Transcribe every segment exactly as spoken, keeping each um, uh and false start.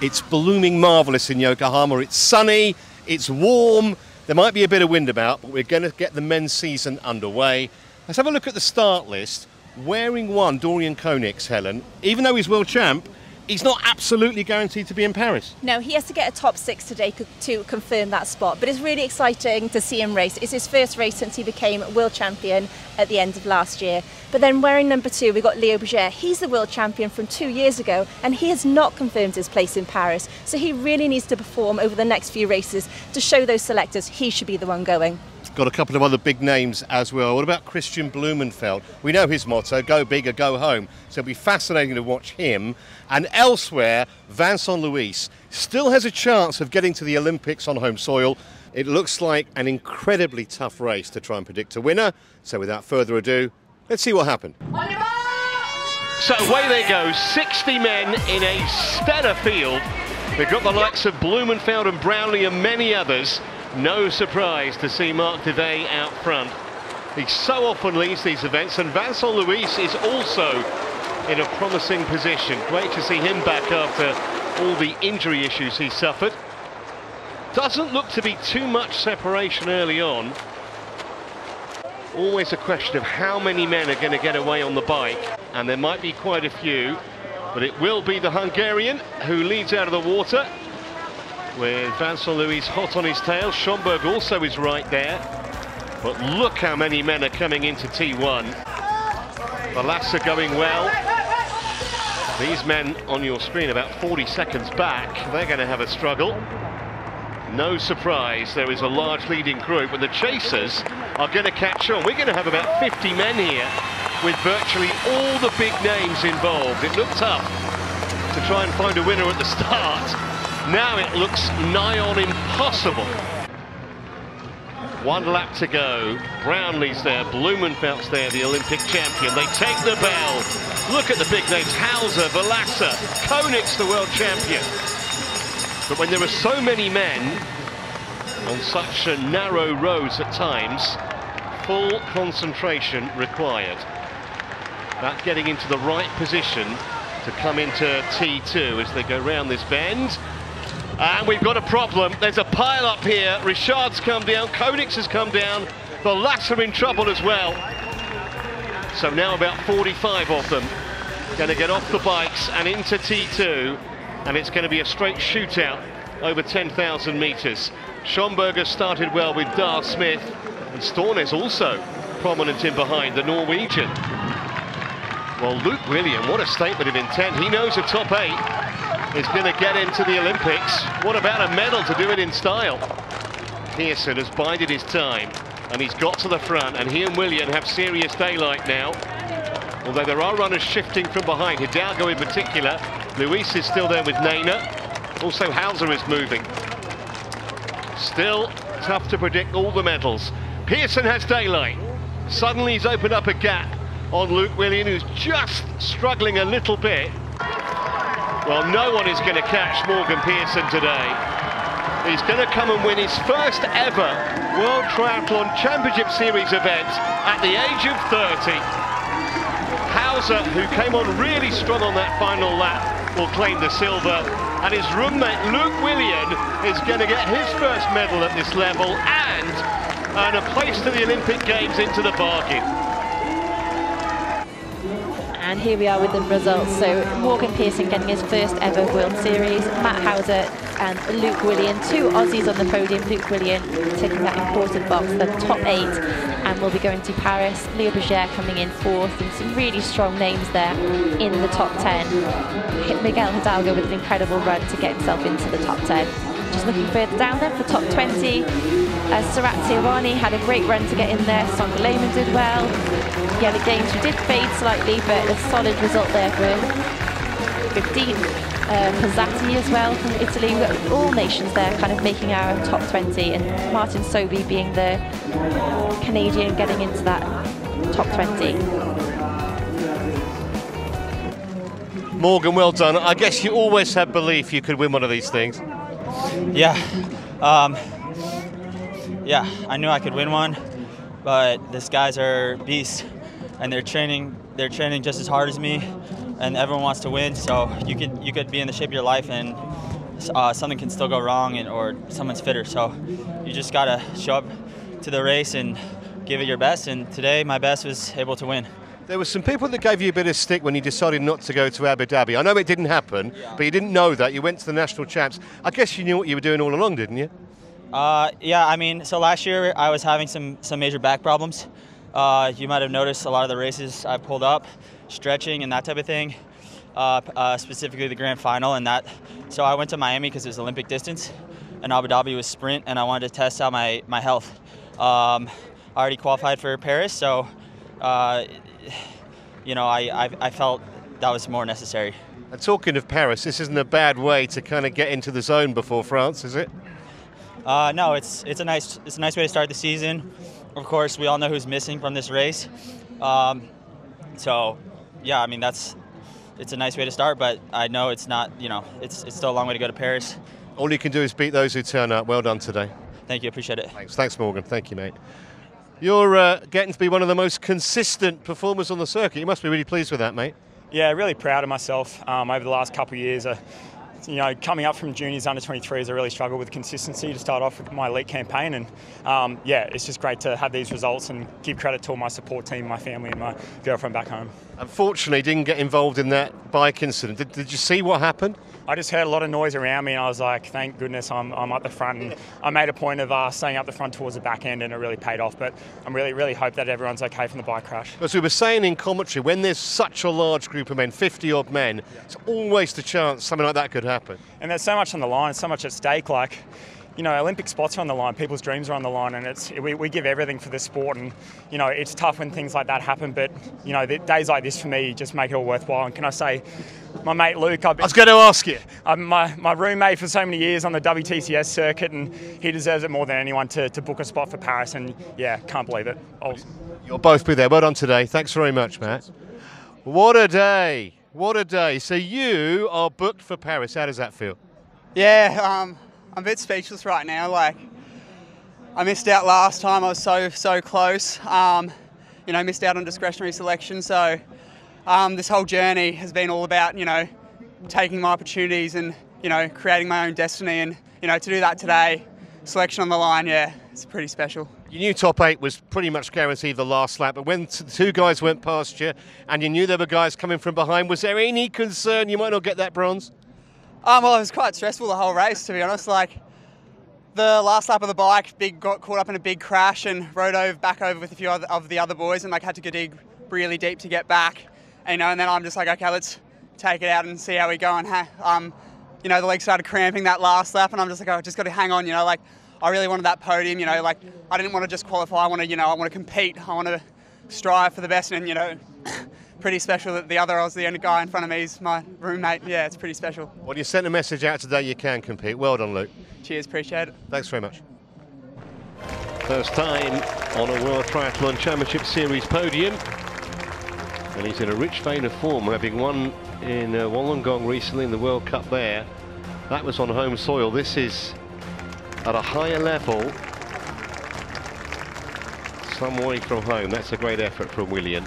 It's blooming marvellous in Yokohama. It's sunny, it's warm, there might be a bit of wind about, but we're going to get the men's season underway. Let's have a look at the start list. Wearing one, Dorian Coninx, Helen, even though he's world champ, he's not absolutely guaranteed to be in Paris. No, he has to get a top six today to confirm that spot, but it's really exciting to see him race. It's his first race since he became world champion at the end of last year. But then wearing number two, we've got Leo Bergère. He's the world champion from two years ago, and he has not confirmed his place in Paris. So he really needs to perform over the next few races to show those selectors he should be the one going. Got a couple of other big names as well. What about Kristian Blummenfelt? We know his motto, go big or go home. So it'll be fascinating to watch him. And elsewhere, Vincent Luis still has a chance of getting to the Olympics on home soil. It looks like an incredibly tough race to try and predict a winner. So without further ado, let's see what happened. So away they go, sixty men in a stellar field. They've got the likes of Blummenfelt and Brownlee and many others. No surprise to see Mark Devay out front. He so often leads these events, and Vincent Luis is also in a promising position. Great to see him back after all the injury issues he suffered. Doesn't look to be too much separation early on. Always a question of how many men are going to get away on the bike, and there might be quite a few, but it will be the Hungarian who leads out of the water, with Vincent Luis hot on his tail. Schomburg also is right there. But look how many men are coming into T one. Velasa going well. These men on your screen about forty seconds back, they're going to have a struggle. No surprise, there is a large leading group, and the chasers are going to catch on. We're going to have about fifty men here with virtually all the big names involved. It looked tough to try and find a winner at the start. Now it looks nigh on impossible. One lap to go. Brownlee's there, Blumenfeld's there, the Olympic champion. They take the bell. Look at the big names, Hauser, Velasa, Koenig, the world champion. But when there are so many men on such a narrow roads at times, full concentration required. That's getting into the right position to come into T two as they go round this bend. And we've got a problem. There's a pile up here. Richard's come down, Koenig has come down, the Lass are in trouble as well. So now about forty-five of them going to get off the bikes and into T two, and it's going to be a straight shootout over ten thousand metres. Schomburger started well with Darl Smith, and Storne is also prominent in behind, the Norwegian. Well, Luke Williams, what a statement of intent. He knows a top eight is going to get into the Olympics. What about a medal to do it in style? Pearson has bided his time, and he's got to the front, and he and William have serious daylight now. Although there are runners shifting from behind, Hidalgo in particular. Luis is still there with Naina. Also Hauser is moving. Still tough to predict all the medals. Pearson has daylight. Suddenly he's opened up a gap on Luke William, who's just struggling a little bit. Well, no one is going to catch Morgan Pearson today. He's going to come and win his first ever World Triathlon Championship Series event at the age of thirty. Hauser, who came on really strong on that final lap, will claim the silver. And his roommate, Luke Williams, is going to get his first medal at this level and, and a place to the Olympic Games into the bargain. And here we are with the results. So Morgan Pearson getting his first ever World Series, Matt Hauser and Luke William, two Aussies on the podium. Luke William taking that important box, the top eight, and will be going to Paris. Leo Bergère coming in fourth, and some really strong names there in the top ten. Miguel Hidalgo with an incredible run to get himself into the top ten. Just looking further down then for top twenty. Uh, Serrazzi Ivani had a great run to get in there. Sondra Lehmann did well. Yeah, the games did fade slightly, but a solid result there for Dean uh, Pesati as well from Italy. We've got all nations there kind of making our top twenty, and Martin Sobi being the Canadian getting into that top twenty. Morgan, well done. I guess you always had belief you could win one of these things. Yeah. Um, Yeah, I knew I could win one, but these guys are beasts, and they're training. They're training just as hard as me, and everyone wants to win. So you could you could be in the shape of your life and uh, something can still go wrong, and or someone's fitter. So you just gotta show up to the race and give it your best, and today my best was able to win. There were some people that gave you a bit of stick when you decided not to go to Abu Dhabi. I know it didn't happen, yeah. But you didn't know that. You went to the national champs. I guess you knew what you were doing all along, didn't you? Uh, yeah, I mean, so last year I was having some, some major back problems. Uh, you might have noticed a lot of the races I pulled up, stretching and that type of thing, uh, uh, specifically the grand final and that. So I went to Miami because it was Olympic distance, and Abu Dhabi was sprint, and I wanted to test out my, my health. Um, I already qualified for Paris, so... Uh, you know, I, I, I felt that was more necessary. And talking of Paris, this isn't a bad way to kind of get into the zone before France, is it? Uh, no, it's it's a nice it's a nice way to start the season. Of course, we all know who's missing from this race. Um, so, yeah, I mean that's it's a nice way to start, but I know it's not. You know, it's it's still a long way to go to Paris. All you can do is beat those who turn up. Well done today. Thank you, appreciate it. Thanks, thanks, Morgan. Thank you, mate. You're uh, getting to be one of the most consistent performers on the circuit. You must be really pleased with that, mate. Yeah, really proud of myself. Um, over the last couple of years, uh, you know, coming up from juniors under twenty-threes, I really struggled with consistency to start off with my elite campaign. And um, yeah, it's just great to have these results and give credit to all my support team, my family, and my girlfriend back home. Unfortunately, didn't get involved in that bike incident. Did, did you see what happened? I just heard a lot of noise around me, and I was like, thank goodness I'm, I'm up the front. And I made a point of uh, staying up the front towards the back end, and it really paid off. But I really, really hope that everyone's okay from the bike crash. As we were saying in commentary, when there's such a large group of men, fifty-odd men, yeah. It's always the chance something like that could happen. And there's so much on the line, so much at stake. Like, you know, Olympic spots are on the line, people's dreams are on the line, and it's we, we give everything for this sport. And, you know, it's tough when things like that happen, but, you know, the days like this for me just make it all worthwhile. And can I say, my mate Luke, I've been, I was going to ask you. I'm my, my roommate for so many years on the W T C S circuit, and he deserves it more than anyone to, to book a spot for Paris, and, yeah, can't believe it. I'll... You'll both be there. Well done today. Thanks very much, Matt. What a day. What a day. So you are booked for Paris. How does that feel? Yeah, um... I'm a bit speechless right now. Like, I missed out last time. I was so, so close. Um, you know, missed out on discretionary selection. So um, this whole journey has been all about, you know, taking my opportunities and, you know, creating my own destiny. And, you know, to do that today, selection on the line, yeah, it's pretty special. You knew top eight was pretty much guaranteed the last lap, but when the two guys went past you and you knew there were guys coming from behind, was there any concern you might not get that bronze? Um, well, it was quite stressful the whole race, to be honest. Like, the last lap of the bike, big got caught up in a big crash and rode over back over with a few other, of the other boys, and like had to dig really deep to get back. And, you know, and then I'm just like, okay, let's take it out and see how we go. And um, you know, the legs started cramping that last lap, and I'm just like, oh, I just got to hang on. You know, like I really wanted that podium. You know, like I didn't want to just qualify. I want to, you know, I want to compete. I want to strive for the best. And you know. Pretty special that the other, I was the only guy in front of me, is my roommate. Yeah, it's pretty special. Well, you sent a message out today, you can compete. Well done, Luke. Cheers, appreciate it. Thanks very much. First time on a World Triathlon Championship Series podium. And he's in a rich vein of form, having won in uh, Wollongong recently in the World Cup there. That was on home soil. This is at a higher level. Some way from home. That's a great effort from William.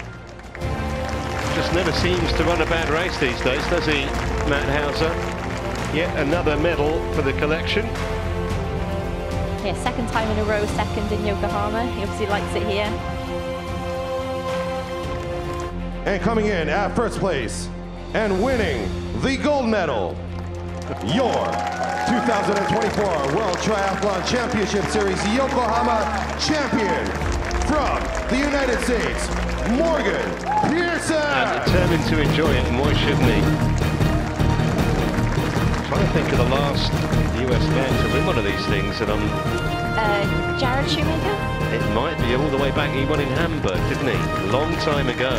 Just never seems to run a bad race these days, does he, Matt Hauser? Yet another medal for the collection. Yeah, second time in a row, second in Yokohama. He obviously likes it here. And coming in at first place and winning the gold medal, your two thousand twenty-four World Triathlon Championship Series Yokohama champion from the United States, Morgan Pearson! And determined to enjoy it, and why shouldn't he? I'm trying to think of the last U S man to win one of these things, and I'm... Uh, Jared Shoemaker? It might be, all the way back. He won in Hamburg, didn't he? Long time ago.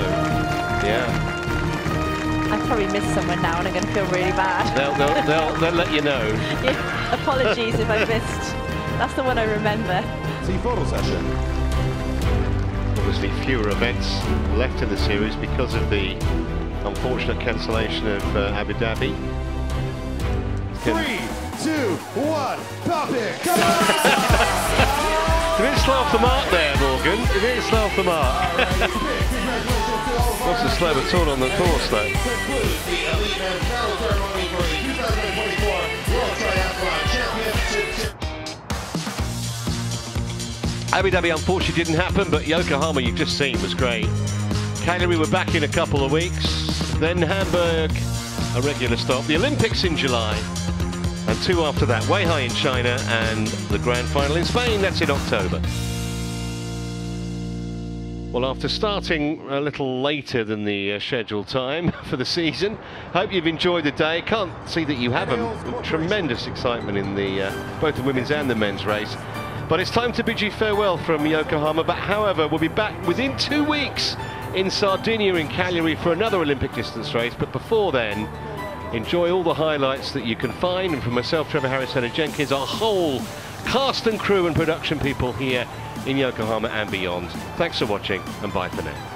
Yeah. I've probably missed someone now, and I'm going to feel really bad. They'll, they'll, they'll, they'll let you know. Yeah, apologies if I missed. That's the one I remember. See photo session. Obviously fewer events left in the series because of the unfortunate cancellation of uh, Abu Dhabi. Three, two, one, pop it! Come on! Did it slow off the mark there, Morgan? Did it slow off the mark? Wasn't slow at all on the course though. Abu Dhabi unfortunately didn't happen, but Yokohama you've just seen was great. Cagliari we're back in a couple of weeks, then Hamburg, a regular stop. The Olympics in July, and two after that, Weihai in China and the Grand Final in Spain. That's in October. Well, after starting a little later than the uh, scheduled time for the season, hope you've enjoyed the day. Can't see that you haven't. Tremendous excitement in the uh, both the women's and the men's race. But it's time to bid you farewell from Yokohama. But however, we'll be back within two weeks in Sardinia in Cagliari for another Olympic distance race. But before then, enjoy all the highlights that you can find. And for myself, Trevor Harrison and Jenkins, our whole cast and crew and production people here in Yokohama and beyond. Thanks for watching, and bye for now.